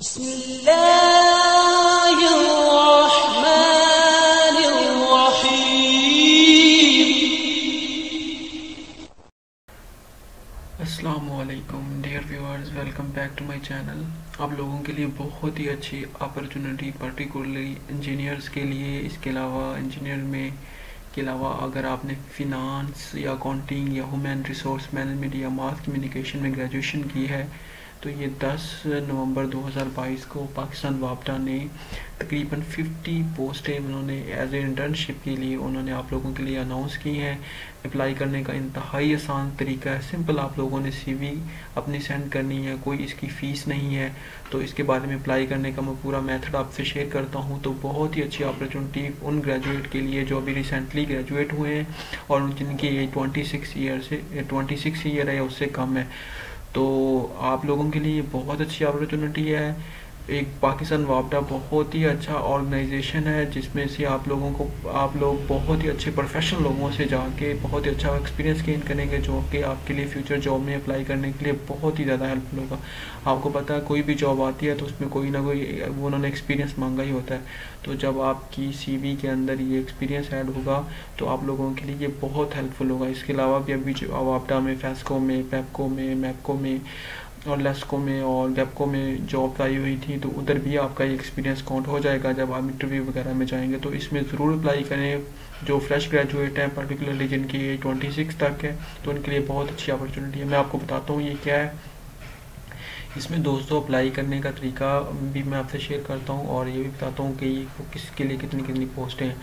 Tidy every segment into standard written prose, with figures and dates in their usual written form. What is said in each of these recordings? بسم الله الرحمن الرحيم Assalamualaikum dear viewers, welcome back to my channel। आप लोगों के लिए बहुत ही अच्छी अपॉर्चुनिटी पर्टिकुलरली इंजीनियर्स के लिए। इसके अलावा इंजीनियर में के अलावा अगर आपने फिनांस या अकाउंटिंग या ह्यूमन रिसोर्स मैनेजमेंट या मास कम्युनिकेशन में ग्रेजुएशन की है तो ये 10 नवंबर 2022 को पाकिस्तान वापडा ने तकरीबन 50 पोस्टें उन्होंने एज ए इंटर्नशिप के लिए उन्होंने आप लोगों के लिए अनाउंस की हैं। अप्लाई करने का इंतहाई आसान तरीका है, सिंपल आप लोगों ने सीवी अपनी सेंड करनी है, कोई इसकी फ़ीस नहीं है। तो इसके बारे में अप्लाई करने का मैं पूरा मेथड आपसे शेयर करता हूं। तो बहुत ही अच्छी अपॉर्चुनिटी उन ग्रेजुएट के लिए जो अभी रिसेंटली ग्रेजुएट हुए हैं और जिनकी एज 26 ईयर है उससे कम है। तो आप लोगों के लिए बहुत अच्छी अपॉर्चुनिटी है। एक पाकिस्तान वापडा बहुत ही अच्छा ऑर्गेनाइजेशन है जिसमें से आप लोग बहुत ही अच्छे प्रोफेशनल लोगों से जाके बहुत ही अच्छा एक्सपीरियंस गेन करेंगे जो कि आपके लिए फ्यूचर जॉब में अप्लाई करने के लिए बहुत ही ज़्यादा हेल्पफुल होगा। आपको पता है कोई भी जॉब आती है तो उसमें कोई ना कोई उन्होंने एक्सपीरियंस मांगा ही होता है। तो जब आपकी CV के अंदर ये एक्सपीरियंस ऐड होगा तो आप लोगों के लिए ये बहुत हेल्पफुल होगा। इसके अलावा भी अभी वापडा में, फेस्को में, पेपको में, मेपको में और लेस्को में और गेपको में जॉब आई हुई थी तो उधर भी आपका ये एक्सपीरियंस काउंट हो जाएगा जब आप इंटरव्यू वगैरह में जाएंगे। तो इसमें ज़रूर अप्लाई करें। जो फ्रेश ग्रेजुएट हैं पर्टिकुलरली जिनकी एज 26 तक है तो उनके लिए बहुत अच्छी अपॉर्चुनिटी है। मैं आपको बताता हूँ ये क्या है। इसमें दोस्तों अप्लाई करने का तरीका भी मैं आपसे शेयर करता हूं और ये भी बताता हूं कि किसके लिए कितनी कितनी पोस्टें हैं।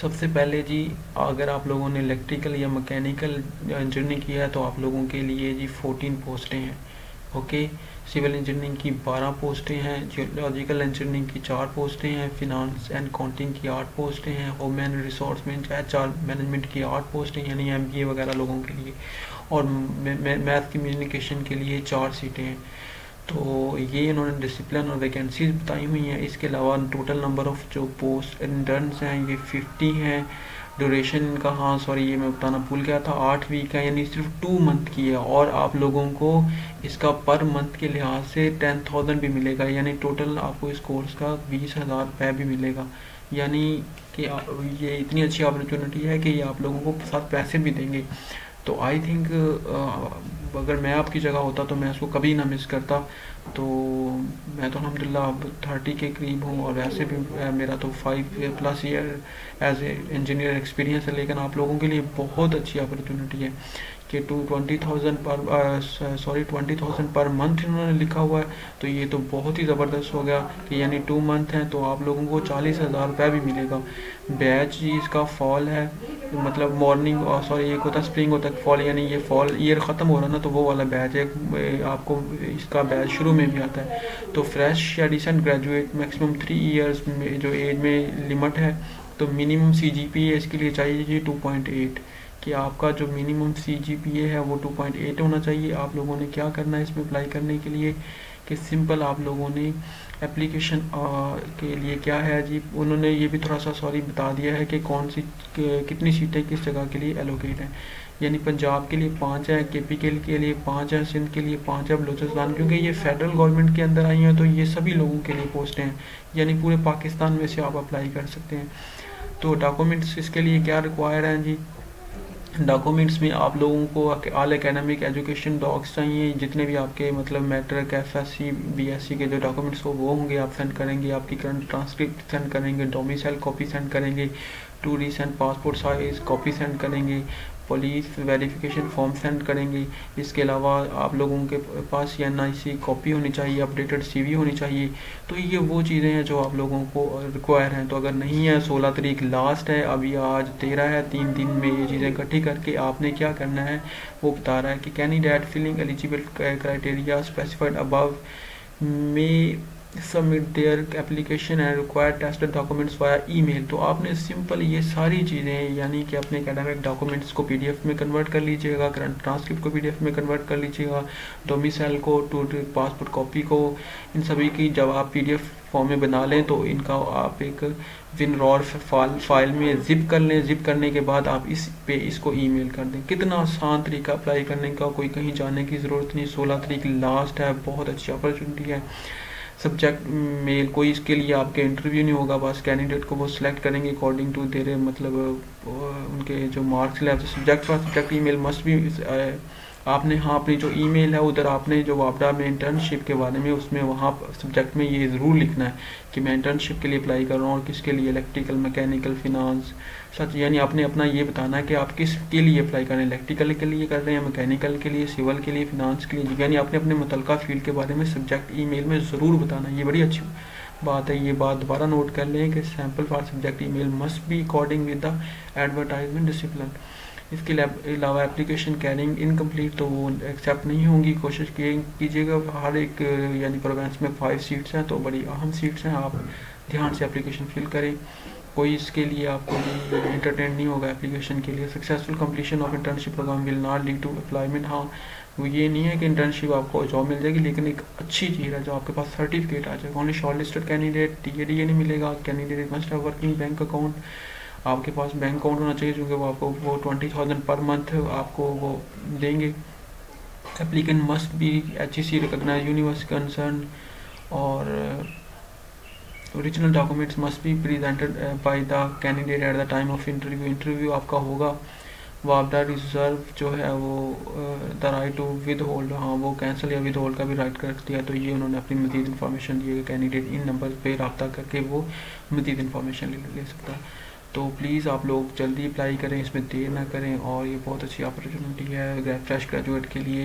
सबसे पहले जी अगर आप लोगों ने इलेक्ट्रिकल या मैकेनिकल इंजीनियरिंग किया है तो आप लोगों के लिए जी 14 पोस्टें हैं। ओके, सिविल इंजीनियरिंग की 12 पोस्टें हैं, जियोलॉजिकल इंजीनियरिंग की 4 पोस्टें हैं, फिनांस एंड अकाउंटिंग की 8 पोस्टें हैं, होम एंड रिसोर्स में HR मैनेजमेंट की 8 पोस्टें यानी MBA वगैरह लोगों के लिए, और मैथ कम्युनिकेशन के लिए 4 सीटें हैं। तो ये इन्होंने डिसिप्लिन और वैकेंसीज बताई हुई हैं। इसके अलावा टोटल नंबर ऑफ़ जो पोस्ट इंटर्न्स हैं ये 50 हैं। ड्यूरेशन इनका, हाँ सॉरी ये मैं बताना भूल गया था, 8 वीक है यानी सिर्फ 2 मंथ की है। और आप लोगों को इसका पर मंथ के लिहाज से 10,000 भी मिलेगा यानी टोटल आपको इस कोर्स का 20,000 रुपये भी मिलेगा। यानी कि ये इतनी अच्छी अपॉर्चुनिटी है कि ये आप लोगों को साथ पैसे भी देंगे। तो आई थिंक अगर मैं आपकी जगह होता तो मैं इसको कभी ना मिस करता। तो मैं तो अल्हम्दुलिल्लाह अब 30 के करीब हूँ और वैसे भी मेरा तो 5+ year as a engineer experience है, लेकिन आप लोगों के लिए बहुत अच्छी अपॉर्चुनिटी है कि 20,000 पर मंथ इन्होंने लिखा हुआ है। तो ये तो बहुत ही ज़बरदस्त हो गया कि यानी 2 मंथ हैं तो आप लोगों को 40,000 रुपये भी मिलेगा। बैच जी इसका फॉल है, मतलब मॉर्निंग और सॉरी एक होता स्प्रिंग होता है फॉल, यानी ये फॉल ईयर ख़त्म हो रहा ना तो वो वाला बैच है, आपको इसका बैच शुरू में भी आता है। तो फ्रेश या रिसेंट ग्रेजुएट मैक्सिमम 3 ईयर्स में जो एज में लिमिट है तो मिनिमम CGPA इसके लिए चाहिए जी 2.8 कि आपका जो मिनिमम CGPA है वो 2.8 होना चाहिए। आप लोगों ने क्या करना है इसमें अप्लाई करने के लिए कि सिंपल आप लोगों ने एप्लीकेशन के लिए क्या है जी, उन्होंने ये भी थोड़ा सा सॉरी बता दिया है कि कौन सी कितनी सीटें किस जगह के लिए एलोकेट हैं। यानी पंजाब के लिए 5 है, KPK के लिए 5 है, सिंध के लिए 5 है, बलूचिस्तान क्योंकि ये फेडरल गवर्नमेंट के अंदर आई हैं तो ये सभी लोगों के लिए पोस्टें हैं यानी पूरे पाकिस्तान में से आप अप्लाई कर सकते हैं। तो डॉक्यूमेंट्स इसके लिए क्या रिक्वायर हैं जी, डॉक्यूमेंट्स में आप लोगों को ऑल एकेडमिक एजुकेशन डॉक्स चाहिए, जितने भी आपके मतलब मैट्रिक FSC BSc के जो डॉक्यूमेंट्स हो वो होंगे। आप सेंड करेंगे आपकी करंट ट्रांसक्रिप्ट सेंड करेंगे, डोमिसाइल कॉपी सेंड करेंगे, tourist and passport size copy send करेंगे, पुलिस वेरिफिकेशन फॉर्म सेंड करेंगे। इसके अलावा आप लोगों के पास NIC कॉपी होनी चाहिए, अपडेटेड CV होनी चाहिए। तो ये वो चीज़ें हैं जो आप लोगों को रिक्वायर हैं। तो अगर नहीं है 16 तारीख लास्ट है, अभी आज 13 है, 3 दिन में ये चीज़ें इकट्ठी करके आपने क्या करना है वो बता रहा है कि candidate filling eligible criteria specified above may submit their application and required tested documents via email. तो आपने सिंपल ये सारी चीज़ें यानी कि अपने एकेडमिक डॉक्यूमेंट्स को PDF में कन्वर्ट कर लीजिएगा, करंट ट्रांसक्रिप्ट को PDF में कन्वर्ट कर लीजिएगा, डोमिसाइल को, पासपोर्ट कॉपी को, इन सभी की जब आप PDF फॉर्म में बना लें तो इनका आप एक WinRAR फाइल में ज़िप कर लें। ज़िप करने के बाद आप इस पे इसको ईमेल कर दें। कितना आसान तरीका अप्लाई करने का, कोई कहीं जाने की ज़रूरत नहीं। 16 तारीख लास्ट है, बहुत अच्छी अपॉर्चुनिटी है। सब्जेक्ट मेल, कोई इसके लिए आपके इंटरव्यू नहीं होगा, बस कैंडिडेट को वो सिलेक्ट करेंगे अकॉर्डिंग टू देयर मतलब उनके जो मार्क्स लाए। तो subject for subject email must be, आपने हाँ अपनी जो ईमेल है उधर आपने जो वापडा में इंटर्नशिप के बारे में उसमें वहाँ सब्जेक्ट में ये ज़रूर लिखना है कि मैं इंटर्नशिप के लिए अप्लाई कर रहा हूँ और किसके लिए, इलेक्ट्रिकल, मैकेनिकल, फिनांस, सच। यानी आपने अपना ये बताना है कि आप किस के लिए अप्लाई कर रहे हैं, इलेक्ट्रिकल के लिए कर रहे हैं, मैकेनिकल के लिए, सिविल के लिए, फिनांस के लिए। यानी आपने अपने मुतलका फील्ड के बारे में सब्जेक्ट ईमेल में ज़रूर बताना है। ये बड़ी अच्छी बात है, ये बात दोबारा नोट कर लें कि sample for subject email must be according with the advertisement discipline. इसके अलावा एप्लीकेशन कैरिंग इनकम्प्लीट तो वो एक्सेप्ट नहीं होंगी। कोशिश कीजिएगा, हर एक यानी प्रोग्राम्स में 5 सीट्स हैं तो बड़ी अहम सीट्स हैं, आप ध्यान से एप्लीकेशन फिल करें, कोई इसके लिए आपको एंटरटेन नहीं होगा एप्लीकेशन के लिए। Successful completion of internship program will not lead to employment. हाँ, वो ये नहीं है कि इंटर्नशिप आपको जॉब मिल जाएगी, लेकिन एक अच्छी चीज़ है जो आपके पास सर्टिफिकेट आ जाएगा। Only short listed candidate TA DA नहीं मिलेगा। Candidate must have working bank account, आपके पास बैंक अकाउंट होना चाहिए क्योंकि वो आपको वो 20,000 पर मंथ आपको वो देंगे। Applicant must be HEC recognise university concern और original documents must be presented by the candidate at the time of interview. Interview आपका होगा। वापडा रिजर्व जो है वो the right to withhold, हाँ वो कैंसिल या विद होल्ड का भी राइट कर दिया। तो ये उन्होंने अपनी मज़ीद इन्फॉर्मेशन दी है कि कैंडिडेट इन नंबर पर रब्ता करके वो मज़ीद इन्फॉर्मेशन ले सकता है। तो प्लीज़ आप लोग जल्दी अप्लाई करें, इसमें देर ना करें, और ये बहुत अच्छी अपॉर्चुनिटी है फ्रेश ग्रेजुएट के लिए।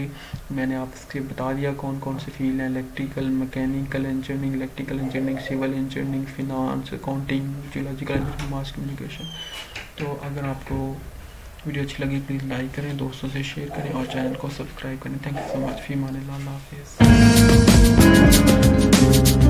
मैंने आपसे बता दिया कौन कौन से फील्ड हैं, electrical, mechanical engineering, electrical engineering, civil engineering, finance, accounting, geological, mass communication. तो अगर आपको वीडियो अच्छी लगी प्लीज़ लाइक करें, दोस्तों से शेयर करें और चैनल को सब्सक्राइब करें। Thank you so much. फी माने ला हाफिज़।